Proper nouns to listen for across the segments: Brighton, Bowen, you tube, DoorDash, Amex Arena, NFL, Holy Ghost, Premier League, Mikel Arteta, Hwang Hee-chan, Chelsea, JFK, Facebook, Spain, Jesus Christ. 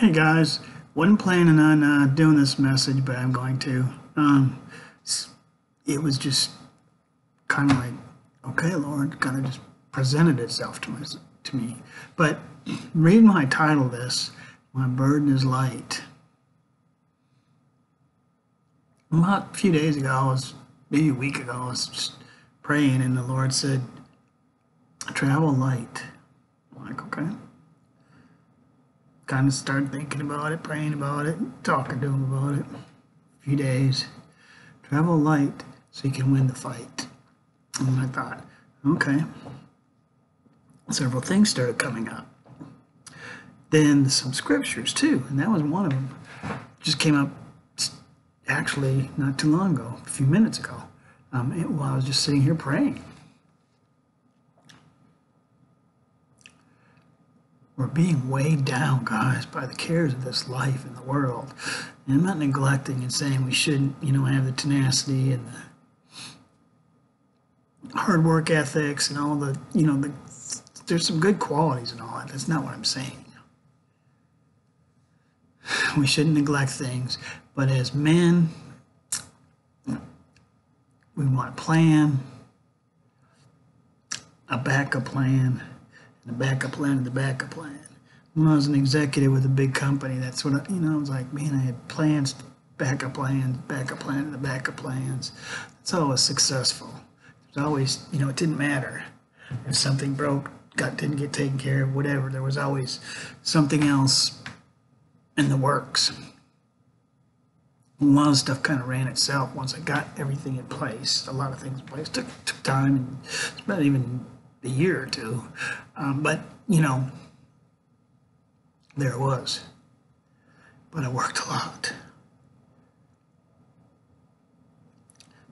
Hey guys, wasn't planning on doing this message, but I'm going to. It was just kind of like, okay, Lord, kind of just presented itself to me. But read my title of this, My Burden is Light. About a few days ago, maybe a week ago, I was just praying, and the Lord said, travel light. I'm like, okay. Kind of started thinking about it, praying about it, talking to him about it. A few days. Travel light so you can win the fight. And I thought, okay. Several things started coming up. Then some scriptures too, and that was one of them. Just came up actually not too long ago, a few minutes ago, while I was just sitting here praying. We're being weighed down, guys, by the cares of this life and the world. And I'm not neglecting and saying we shouldn't, have the tenacity and the hard work ethics and all the, there's some good qualities and all that. That's not what I'm saying. We shouldn't neglect things. But as men, we want a plan, a backup plan. The backup plan and the backup plan. When I was an executive with a big company, that's what I was like, man, I had plans, backup plans, backup plan and the backup plans. That's always successful. There's always, it didn't matter if something broke, didn't get taken care of, whatever. There was always something else in the works. A lot of stuff kind of ran itself once I got everything in place. A lot of things in place took time, and it's not even a year or two, but there it was. But I worked a lot.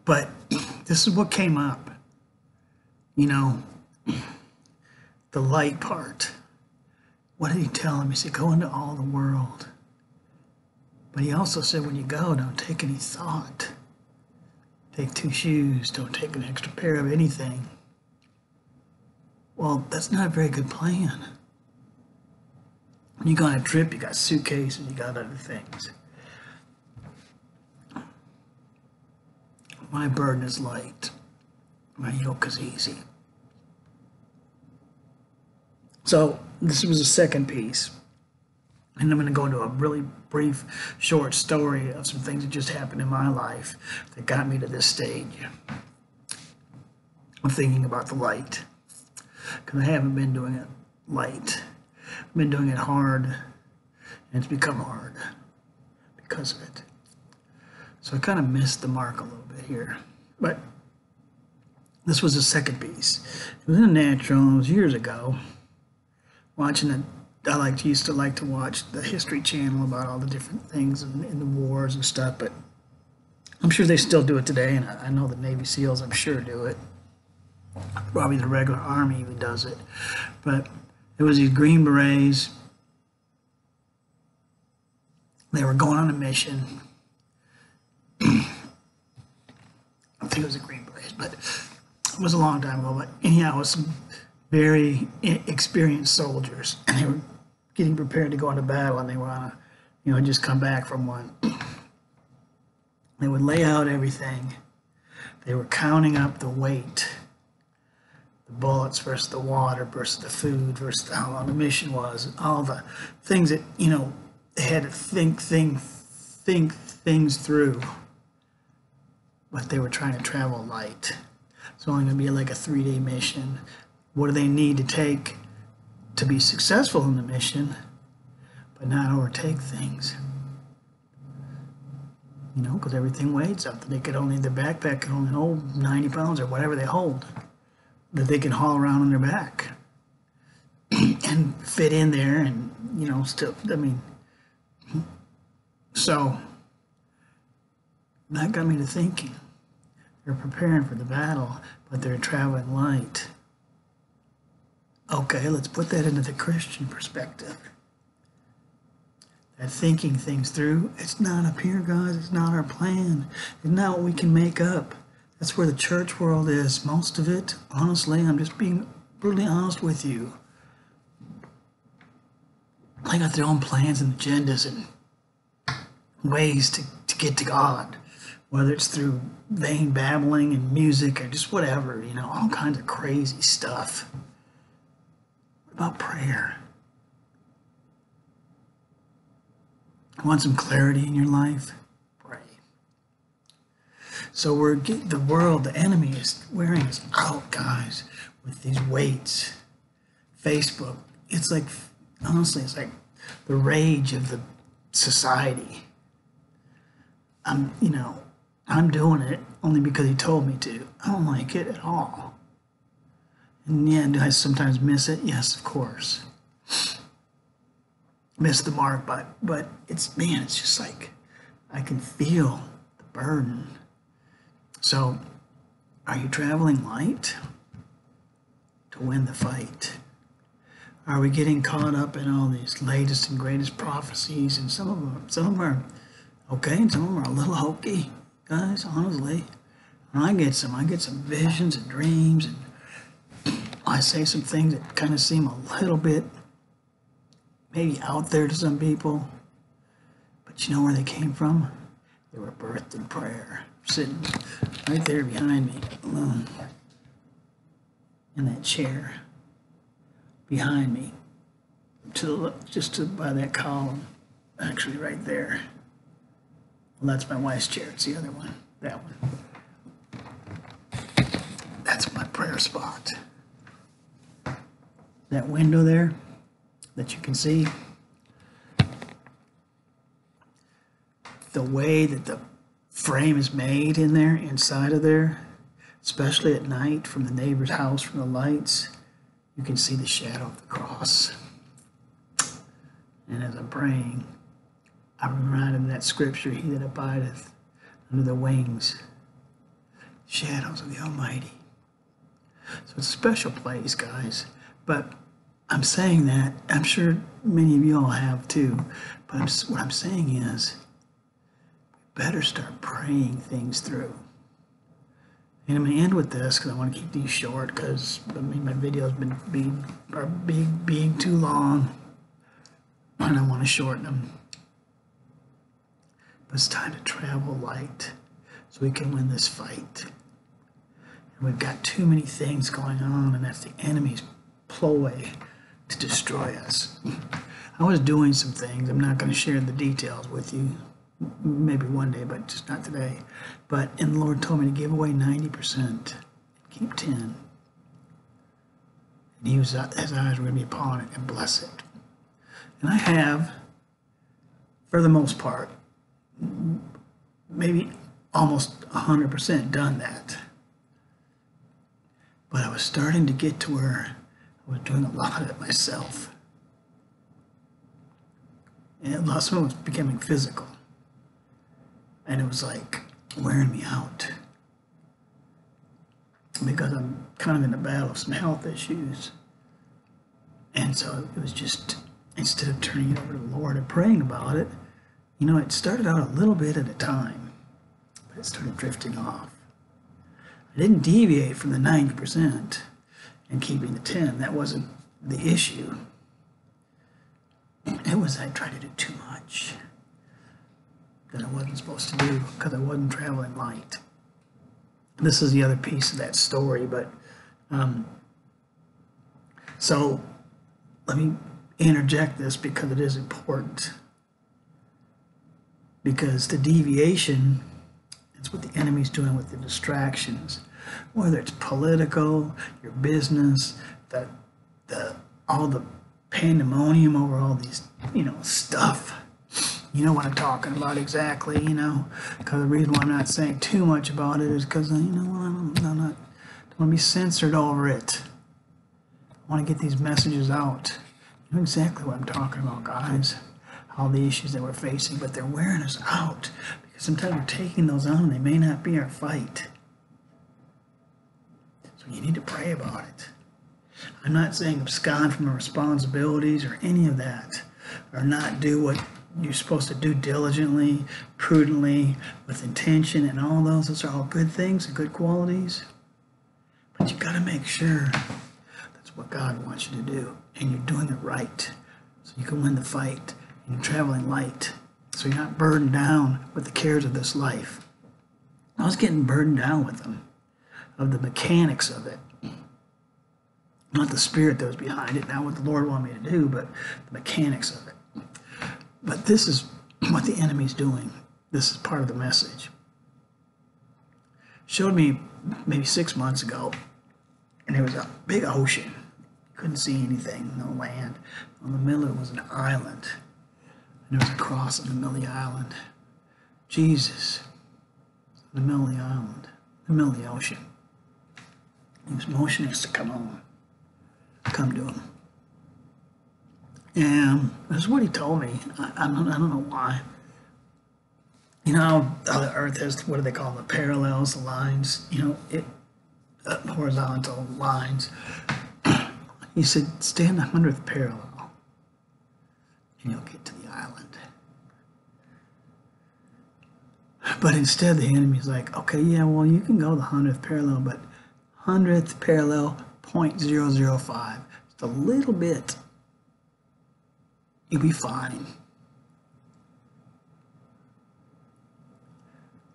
But this is what came up, the light part. What did he tell him? He said, go into all the world. But he also said, when you go, don't take any thought. Take two shoes, don't take an extra pair of anything. Well, that's not a very good plan. When you go on a trip, you got suitcases, you got other things. My burden is light. My yoke is easy. So this was the second piece. And I'm going to go into a really brief, short story of some things that just happened in my life that got me to this stage of thinking about the light. Because I haven't been doing it light. I've been doing it hard, and it's become hard because of it. So I kind of missed the mark a little bit here. But this was the second piece. It was in the natural. It was years ago. I used to like to watch the History Channel about all the different things and the wars and stuff. But I'm sure they still do it today, and I know the Navy SEALs, I'm sure, do it. Probably the regular army even does it. But it was these Green Berets. They were going on a mission. I think it was the Green Berets, but it was a long time ago. But anyhow, it was some very experienced soldiers, and they were getting prepared to go into battle, and they were on a, just come back from one. They would lay out everything. They were counting up the weight. The bullets versus the water versus the food versus how long the mission was, all the things that, they had to think things through. But they were trying to travel light. It's only going to be like a 3-day mission. What do they need to take to be successful in the mission, but not overtake things? Because everything weighs up. Their backpack could only hold 90 pounds or whatever they hold, that they can haul around on their back and fit in there and, still, So that got me to thinking. They're preparing for the battle, but they're traveling light. Okay, let's put that into the Christian perspective. That thinking things through, it's not up here, guys. It's not our plan. It's not what we can make up. That's where the church world is, most of it. Honestly, I'm just being brutally honest with you. playing out their own plans and agendas and ways to get to God, whether it's through vain babbling and music or just whatever, you know, all kinds of crazy stuff. What about prayer? You want some clarity in your life? Pray. So we're getting, the world, the enemy is wearing us out, guys, with these weights. Facebook, it's like, honestly, it's like the rage of the society. I'm doing it only because he told me to. I don't like it at all. And yeah, do I sometimes miss it? Yes, of course. Miss the mark, but it's, man, it's just like, I can feel the burden. So, are you traveling light to win the fight? Are we getting caught up in all these latest and greatest prophecies? And some of them are okay, and some of them are a little hokey, guys, honestly. And I get some visions and dreams, and I say some things that kind of seem a little bit maybe out there to some people, but you know where they came from? They were birthed in prayer, sitting right there behind me, alone, in that chair, behind me, by that column, actually right there. Well, that's my wife's chair, it's the other one, that one. That's my prayer spot. That window there, that you can see, the way that the frame is made in there, inside of there, especially at night from the neighbor's house, from the lights, you can see the shadow of the cross. And as I'm praying, I'm reminded of that scripture, he that abideth under the wings, shadows of the Almighty. So it's a special place, guys, but I'm saying that, I'm sure many of you all have too, but what I'm saying is, we better start praying things through. And I'm going to end with this because I want to keep these short because, I mean, my video's been being too long and I want to shorten them. But it's time to travel light so we can win this fight. And we've got too many things going on, and that's the enemy's ploy to destroy us. I was doing some things. I'm not going to share the details with you, maybe one day, but just not today. But, and the Lord told me to give away 90%, keep 10. And He was, His eyes were going to be upon it and bless it. And I have, for the most part, maybe almost 100% done that. But I was starting to get to where I was doing a lot of it myself. And some of it was becoming physical. And it was like wearing me out. Because I'm kind of in the battle of some health issues. And so it was just, instead of turning it over to the Lord and praying about it, you know, it started out a little bit at a time, but it started drifting off. I didn't deviate from the 90% and keeping the 10. That wasn't the issue. It was I tried to do too much that I wasn't supposed to do because I wasn't traveling light. This is the other piece of that story, but so let me interject this because it is important. Because the deviation, it's what the enemy's doing with the distractions, whether it's political, your business, all the pandemonium over all these, you know, stuff. You know what I'm talking about exactly, you know, because the reason why I'm not saying too much about it is because, you know, I don't want to be censored over it. I want to get these messages out. You know exactly what I'm talking about, guys. All the issues that we're facing, but they're wearing us out because sometimes we're taking those on and they may not be our fight. So you need to pray about it. I'm not saying abscond from our responsibilities or any of that, or not do what you're supposed to do diligently, prudently, with intention, and all those. Those are all good things and good qualities, but you've got to make sure that's what God wants you to do and you're doing it right. So You can win the fight. You can travel in light. So you're not burdened down with the cares of this life. I was getting burdened down with them, of the mechanics of it. Not the spirit that was behind it, not what the Lord wanted me to do, but the mechanics of it. But this is what the enemy's doing. This is part of the message. Showed me maybe 6 months ago, and there was a big ocean. Couldn't see anything, no land. On the middle of it was an island. And there was a cross in the middle of the island. Jesus, in the middle of the island, in the middle of the ocean. He was motioning us to come home, come to him. And that's what he told me. I don't know why. You know how the earth has, what do they call them, the parallels, the lines, you know, horizontal lines. He said, stay in the 100th parallel and you'll get to the island. But instead, the enemy's like, okay, yeah, well, you can go the 100th parallel, but 100th parallel, 0.005, just a little bit, you'll be fine.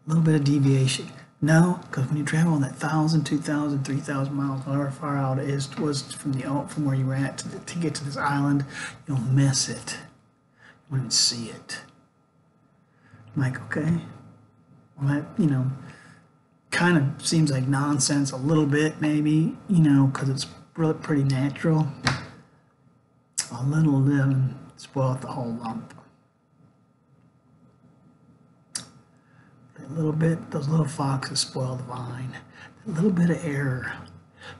A little bit of deviation. No, because when you travel on that 1,000, 2,000, 3,000 miles, however far out it is, from where you were at to get to this island, you'll miss it. You won't even see it. I'm like, okay, well, that, you know, kind of seems like nonsense a little bit, maybe, you know, because it's really pretty natural. A little living spoiled the whole lump. A little bit, those little foxes spoil the vine. A little bit of error,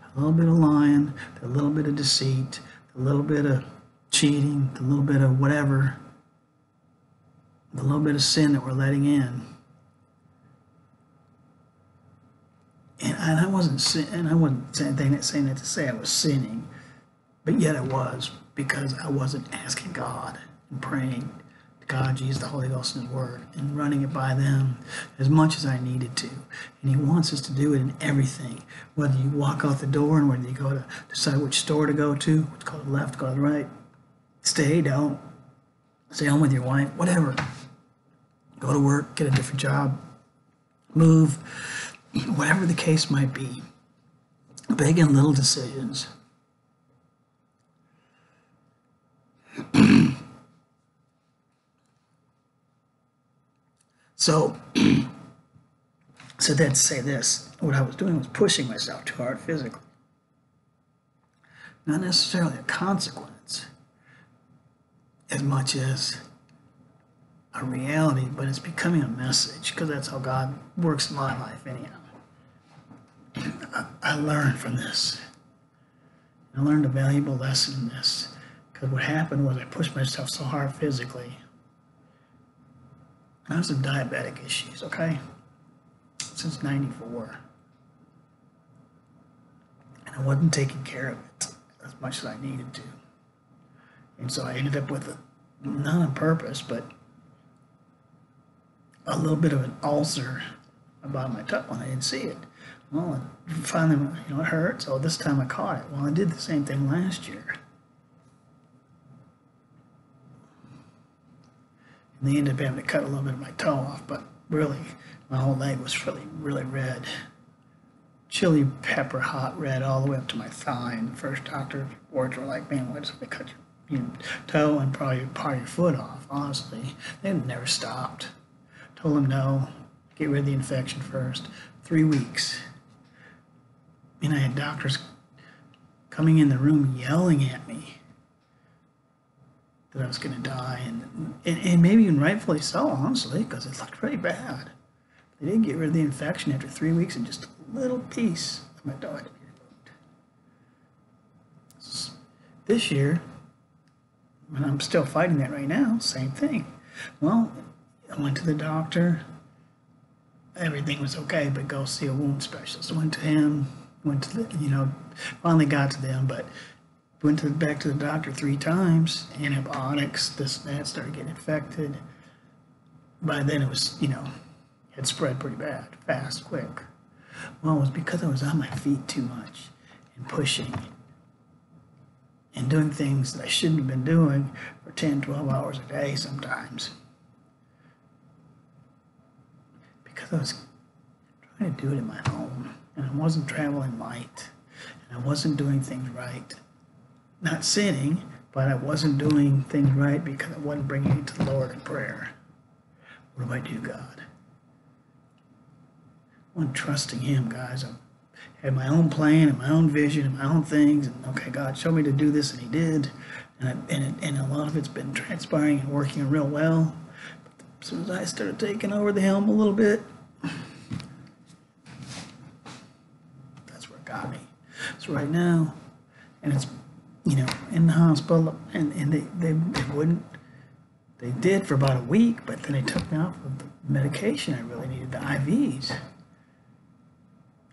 a little bit of lying, a little bit of deceit, a little bit of cheating, a little bit of whatever, a little bit of sin that we're letting in. And I wasn't saying that to say I was sinning, but yet I was, because I wasn't asking God and praying God, Jesus, the Holy Ghost, and His Word, and running it by them as much as I needed to. And He wants us to do it in everything, whether you walk out the door and whether you go to decide which store to go to, what's called left, go to the right, stay, don't, stay home with your wife, whatever. Go to work, get a different job, move, whatever the case might be. Big and little decisions. So then to say this, what I was doing was pushing myself too hard physically. Not necessarily a consequence as much as a reality, but it's becoming a message, because that's how God works in my life anyhow. I learned from this. I learned a valuable lesson in this, because what happened was I pushed myself so hard physically. I have some diabetic issues, okay? Since 94. And I wasn't taking care of it as much as I needed to. And so I ended up with, not on purpose, but a little bit of an ulcer about my tongue when I didn't see it. Well, finally, you know, it hurt, so this time I caught it. Well, I did the same thing last year. And they ended up having to cut a little bit of my toe off, but really, my whole leg was really, really red. Chili pepper hot red all the way up to my thigh. And the first doctor's reports were like, man, why does somebody cut your toe and probably part of your foot off, honestly? They never stopped. Told them no, get rid of the infection first. 3 weeks. And I had doctors coming in the room yelling at me that I was going to die, and maybe even rightfully so, honestly, because it looked pretty bad. They did get rid of the infection after 3 weeks, and just a little piece of my dog had to be removed. This year, and I'm still fighting that right now, same thing. Well, I went to the doctor. Everything was okay, but go see a wound specialist. Went to him, went to the, you know, finally got to them, but went back to the doctor 3 times, antibiotics, this and that, started getting infected. By then it was, you know, it had spread pretty bad, fast, quick. Well, it was because I was on my feet too much and pushing. and doing things that I shouldn't have been doing for 10, 12 hours a day sometimes. Because I was trying to do it in my home, and I wasn't traveling light, and I wasn't doing things right. Not sinning, but I wasn't doing things right because I wasn't bringing it to the Lord in prayer. What do I do, God? I wasn't trusting Him, guys. I had my own plan and my own vision and my own things. And okay, God, show me to do this, and He did. And a lot of it's been transpiring and working real well. But as soon as I started taking over the helm a little bit, that's where it got me. So right now, and it's, you know, in the hospital, and they wouldn't. They did for about a week, but then they took me off of the medication I really needed, the IVs.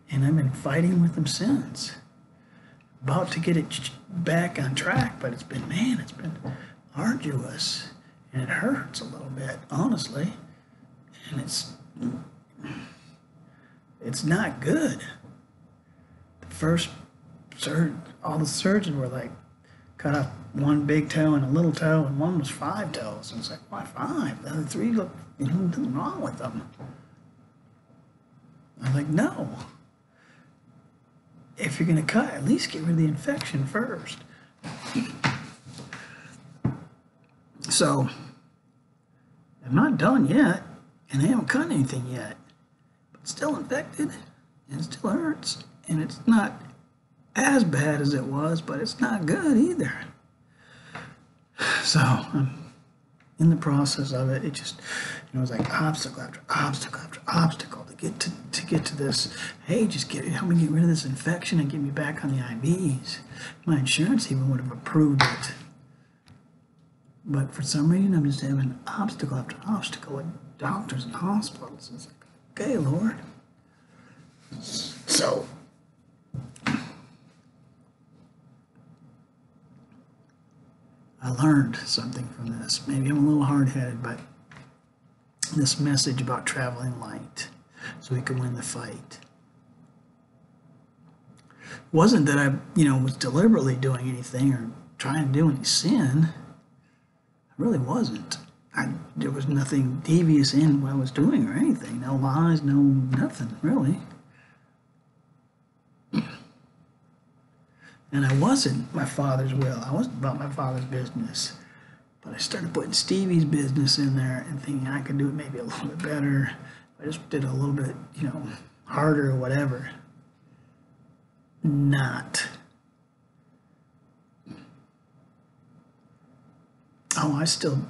And I've been fighting with them since. About to get it back on track, but it's been, man, it's been arduous. And it hurts a little bit, honestly. And it's not good. The first surgeon, all the surgeons were like, cut off one big toe and a little toe, and one was 5 toes. And it's like, why 5? The other 3 look, you know, nothing wrong with them. I'm like, no. If you're going to cut, at least get rid of the infection first. So, I'm not done yet, and they haven't cut anything yet. But it's still infected, and it still hurts, and it's not as bad as it was, but it's not good either. So I'm in the process of it. It just, you know, it was like obstacle after obstacle after obstacle to get to this. Hey, just help me get rid of this infection and get me back on the IVs. My insurance even would have approved it, but for some reason I'm just having obstacle after obstacle at doctors and hospitals. It's like, okay, Lord. So. I learned something from this. Maybe I'm a little hard-headed, but this message about traveling light so we can win the fight. It wasn't that I, you know, was deliberately doing anything or trying to do any sin. I really wasn't. There was nothing devious in what I was doing or anything. No lies, no nothing, really. And I wasn't my father's will. I wasn't about my father's business. But I started putting Stevie's business in there and thinking I could do it maybe a little bit better. I just did a little bit, you know, harder or whatever. Not. Oh, I still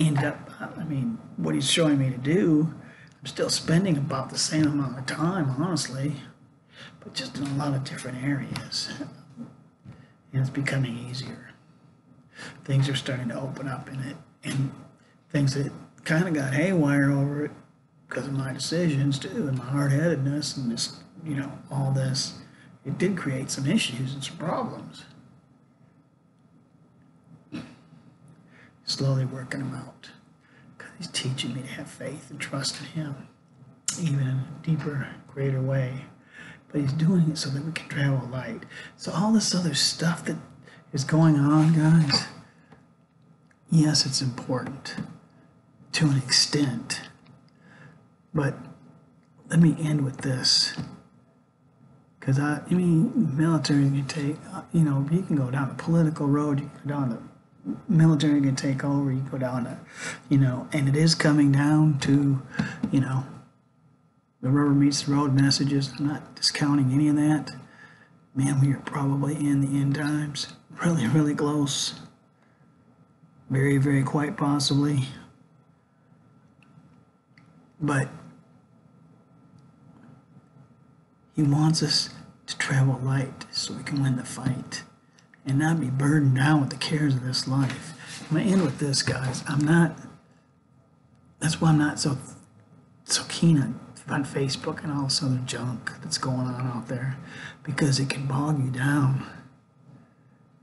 end up, I mean, what he's showing me to do, I'm still spending about the same amount of time, honestly. But just in a lot of different areas, and it's becoming easier. Things are starting to open up in it, and things that kind of got haywire over it because of my decisions too, and my hard-headedness, and this, you know, all this, it did create some issues and some problems. Slowly working them out, because he's teaching me to have faith and trust in Him, even in a deeper, greater way. But He's doing it so that we can travel light. So all this other stuff that is going on, guys, yes, it's important to an extent. But let me end with this. Because, I mean, military, you can take, you know, you can go down the political road, you can go down the military, you can take over, you can go down the, you know, and it is coming down to, you know, the rubber meets the road messages. I'm not discounting any of that. Man, we are probably in the end times. Really, really close. Very, very quite possibly. But He wants us to travel light so we can win the fight and not be burdened down with the cares of this life. I'm going to end with this, guys. That's why I'm not so keen on Facebook and all this other junk that's going on out there, because it can bog you down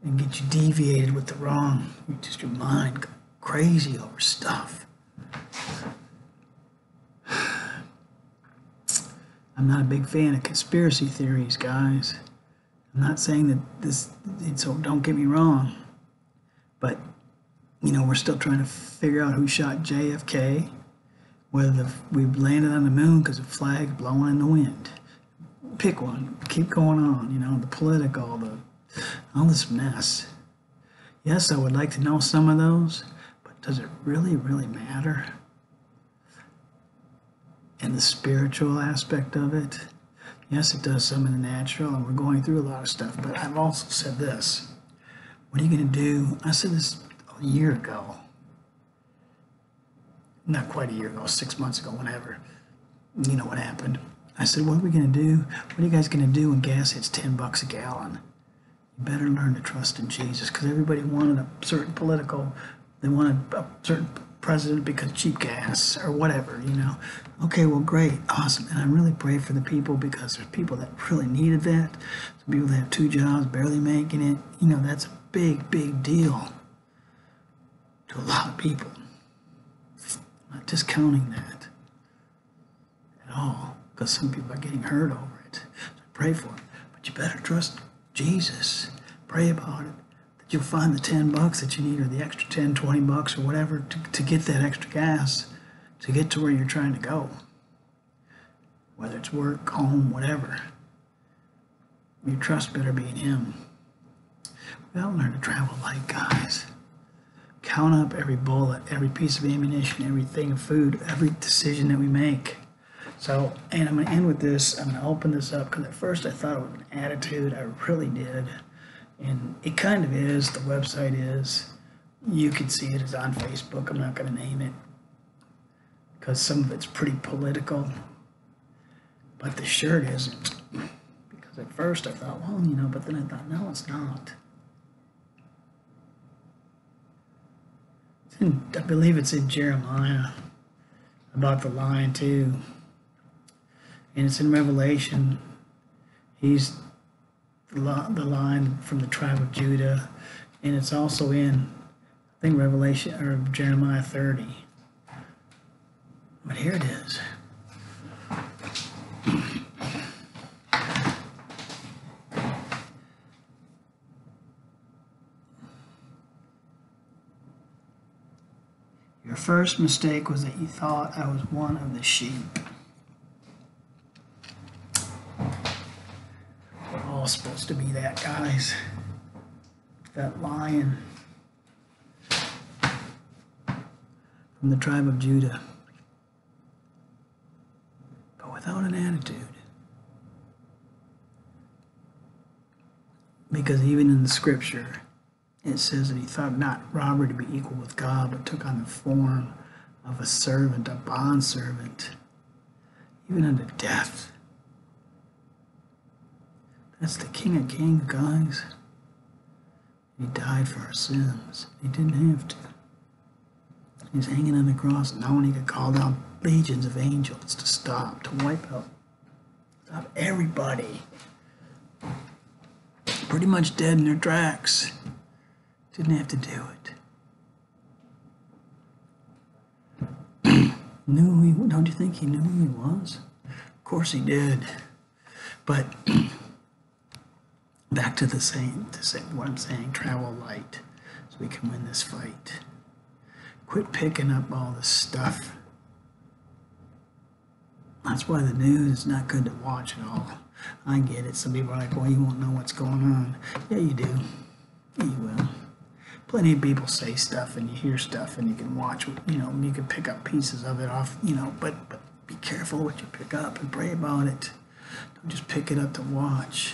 and get you deviated with the wrong. Just your mind goes crazy over stuff. I'm not a big fan of conspiracy theories, guys. I'm not saying that this, so don't get me wrong, but you know, we're still trying to figure out who shot JFK, whether we've landed on the moon because of flags blowing in the wind. Pick one, keep going on, you know, the political, all this mess. Yes, I would like to know some of those, but does it really, really matter? And the spiritual aspect of it, yes, it does some of the natural, and we're going through a lot of stuff, but I've also said this. What are you going to do? I said this a year ago. Not quite a year ago, 6 months ago, whenever. You know what happened. I said, what are we going to do? What are you guys going to do when gas hits 10 bucks a gallon? You better learn to trust in Jesus, because everybody wanted a certain political, they wanted a certain president because cheap gas or whatever, you know. Okay, well, great, awesome. And I really pray for the people, because there's people that really needed that. Some people that have two jobs, barely making it. You know, that's a big, big deal to a lot of people. I'm not discounting that at all, because some people are getting hurt over it. So pray for it. But you better trust Jesus. Pray about it. You'll find the 10 bucks that you need, or the extra 10, 20 bucks or whatever to get that extra gas to get to where you're trying to go. Whether it's work, home, whatever. Your trust better be in Him. We gotta learn to travel light, guys. Count up every bullet, every piece of ammunition, every thing of food, every decision that we make. So, and I'm gonna end with this. I'm gonna open this up, because at first I thought it was an attitude. I really did. And it kind of is, the website is, you can see it is on Facebook. I'm not going to name it because some of it's pretty political, but the shirt isn't, because at first I thought, well, you know, but then I thought, no, it's not. It's in, I believe it's in Jeremiah about the lion too, and it's in Revelation. He's the line from the tribe of Judah, and it's also in, I think, Revelation or Jeremiah 30. But here it is. Your first mistake was that you thought I was one of the sheep. Supposed to be that, guys. That lion from the tribe of Judah, but without an attitude. Because even in the scripture, it says that he thought not robbery to be equal with God, but took on the form of a servant, a bondservant, even unto death. That's the King of Kings, guys. He died for our sins. He didn't have to. He's hanging on the cross, and now when he could call down legions of angels to stop, to wipe out, stop everybody. Pretty much dead in their tracks. Didn't have to do it. Knew who he, don't you think he knew who he was? Of course he did. But back to the same, what I'm saying, travel light so we can win this fight. Quit picking up all this stuff. That's why the news is not good to watch at all. I get it. Some people are like, well, you won't know what's going on. Yeah, you do. Yeah, you will. Plenty of people say stuff, and you hear stuff, and you can watch, you know, you can pick up pieces of it off, you know, but be careful what you pick up and pray about it. Don't just pick it up to watch.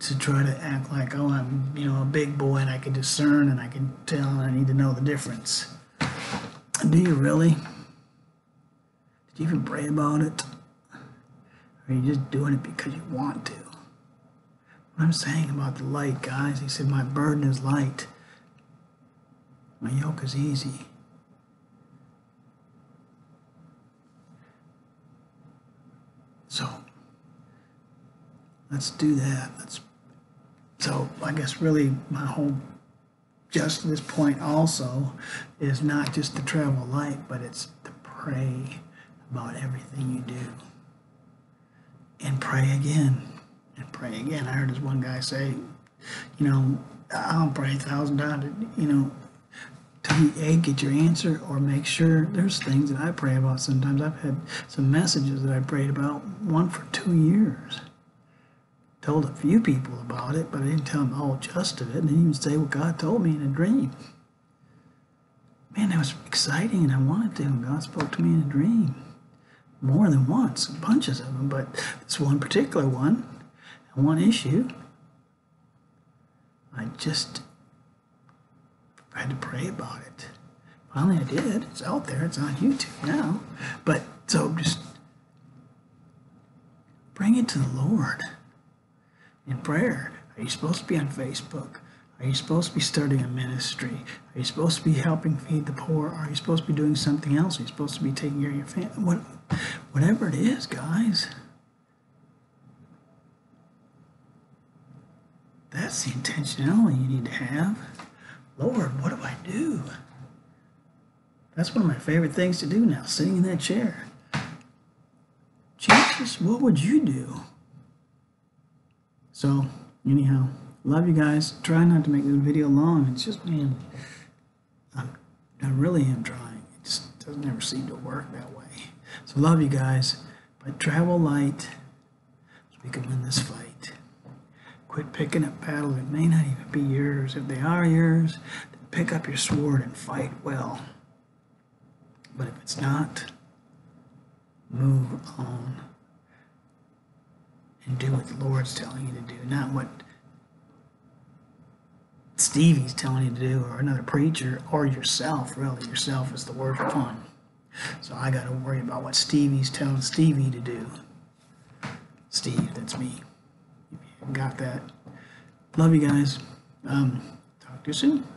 To try to act like, oh, I'm, you know, a big boy and I can discern and I can tell and I need to know the difference. Do you really? Did you even pray about it? Or are you just doing it because you want to? What I'm saying about the light, guys, he said, my burden is light. My yoke is easy. So, let's do that. So I guess really my whole just to this point also is not just to travel light, but it's to pray about everything you do. And pray again. and pray again. I heard this one guy say, you know, I'll pray 1,000 times, you know, to A, get your answer, or make sure. There's things that I pray about sometimes. I've had some messages that I prayed about, one for 2 years. Told a few people about it, but I didn't tell them the whole gist of it. And I didn't even say what God told me in a dream. Man, that was exciting, and I wanted to. And God spoke to me in a dream more than once, bunches of them, but this one particular one, one issue, I just had to pray about it. Finally, I did. It's out there. It's on YouTube now. But so just bring it to the Lord in prayer. Are you supposed to be on Facebook? Are you supposed to be starting a ministry? Are you supposed to be helping feed the poor? Are you supposed to be doing something else? Are you supposed to be taking care of your family? Whatever it is, guys. That's the intentionality you need to have. Lord, what do I do? That's one of my favorite things to do now, sitting in that chair. Jesus, what would you do? So, anyhow, love you guys. Try not to make this video long. It's just, man, I really am trying. It just doesn't ever seem to work that way. So love you guys, but travel light so we can win this fight. Quit picking up battles that may not even be yours. If they are yours, then pick up your sword and fight well. But if it's not, move on and do what the Lord's telling you to do, not what Stevie's telling you to do, or another preacher, or yourself. Really, yourself is the worst one. So I got to worry about what Stevie's telling Stevie to do. Steve, that's me. Got that. Love you guys. Talk to you soon.